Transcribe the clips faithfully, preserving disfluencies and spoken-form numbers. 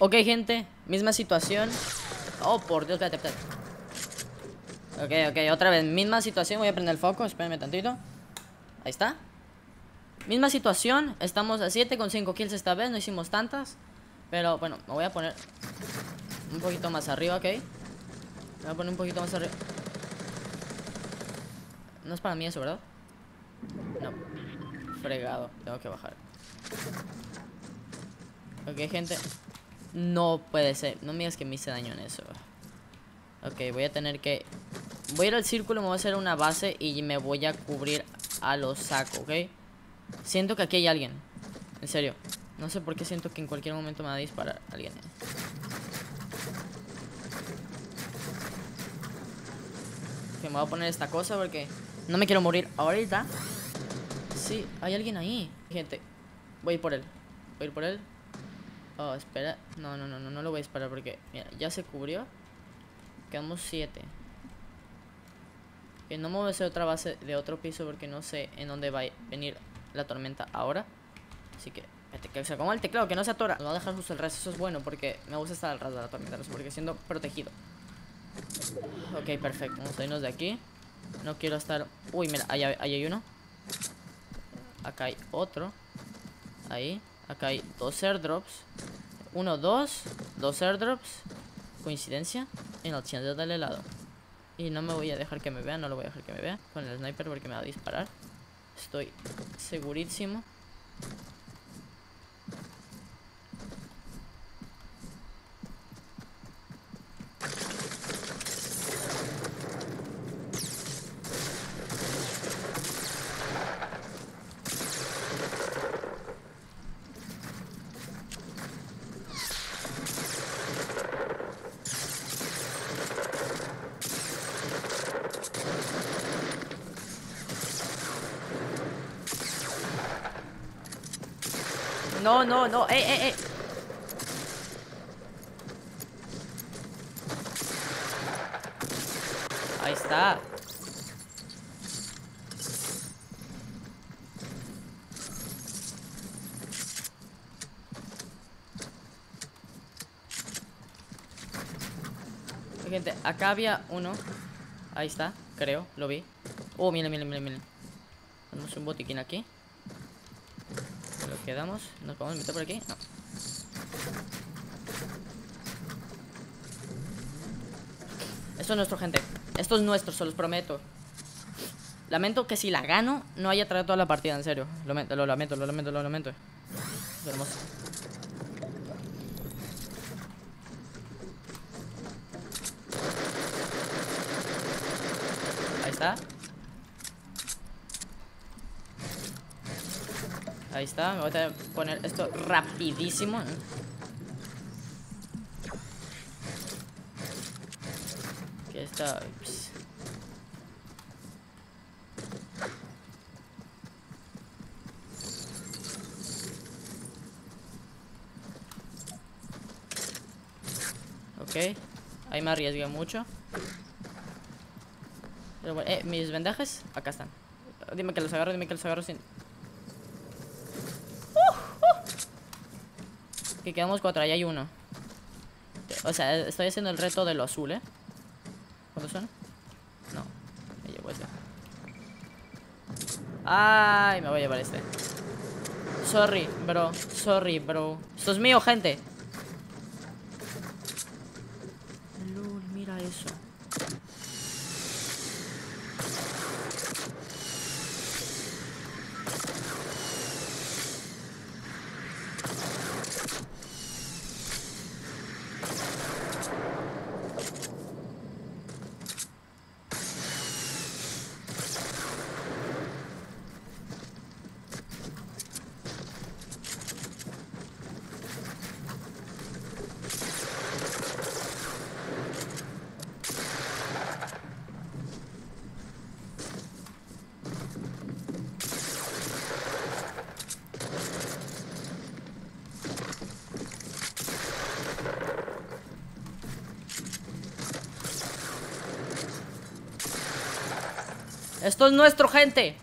Ok, gente, misma situación. Oh, por Dios, espérate, espérate. Ok, ok, otra vez, misma situación. Voy a prender el foco, espérenme tantito. Ahí está. Misma situación, estamos a siete con cinco kills esta vez, no hicimos tantas. Pero bueno, me voy a poner un poquito más arriba, ok. Me voy a poner un poquito más arriba. No es para mí eso, ¿verdad? No. Fregado, tengo que bajar. Ok, gente. No puede ser, no me digas que me hice daño en eso. Ok, voy a tener que... Voy a ir al círculo, me voy a hacer una base y me voy a cubrir a los sacos, ok. Siento que aquí hay alguien. En serio, no sé por qué siento que en cualquier momento me va a disparar alguien. Que me voy a poner esta cosa porque no me quiero morir ahorita. Sí, hay alguien ahí. Gente, voy a ir por él. Voy a ir por él. Oh, espera. No, no, no, no, no lo voy a disparar porque mira, ya se cubrió. Quedamos siete. Que no me voy a hacer otra base de otro piso porque no sé en dónde va a venir la tormenta ahora. Así que, que se coma el teclado, que no se atora. No va a dejar justo el ras, eso es bueno porque me gusta estar al ras de la tormenta, porque siendo protegido. Ok, perfecto, vamos a irnos de aquí. No quiero estar... Uy, mira, ahí, ahí hay uno. Acá hay otro. Ahí, acá hay dos airdrops. Uno, dos, dos airdrops. Coincidencia. En el chance del helado. Y no me voy a dejar que me vea, no lo voy a dejar que me vea con el sniper porque me va a disparar. Estoy segurísimo. No, no, no, eh, eh, eh. Ahí está. Gente, acá había uno. Ahí está, creo, lo vi. Oh, miren, miren, miren, miren. Tenemos un botiquín aquí. Quedamos, nos podemos meter por aquí. No. Esto es nuestro, gente. Esto es nuestro, se los prometo. Lamento que si la gano, no haya traído toda la partida, en serio. Lo, lo lamento, lo lamento, lo lamento. Es hermoso. Ahí está. Ahí está, me voy a poner esto rapidísimo. Aquí está. Ups. Ok, ahí me arriesgué mucho. Pero bueno, eh, mis vendajes, acá están. Dime que los agarro, dime que los agarro sin... Que quedamos cuatro, ahí hay uno. O sea, estoy haciendo el reto de lo azul, ¿eh? ¿Cuántos son? No, me llevo este. Ay, me voy a llevar este. Sorry, bro. Sorry, bro. Esto es mío, gente. Lul, mira eso. Esto es nuestro, gente.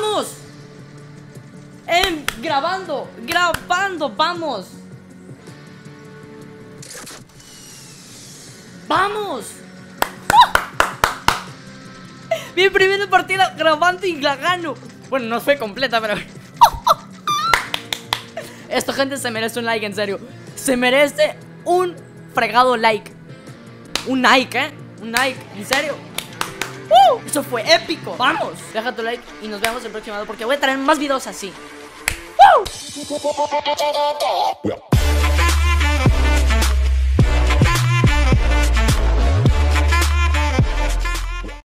¡Vamos! ¡Eh! ¡Grabando! ¡Grabando! ¡Vamos! ¡Vamos! Mi primera partida grabando y la gano. Bueno, no fue completa, pero... Esto, gente, se merece un like, en serio. Se merece un fregado like. Un like, ¿eh? Un like, en serio. ¡Uh! Eso fue épico. ¡Vamos! Deja tu like y nos vemos el próximo video porque voy a traer más videos así. ¡Uh!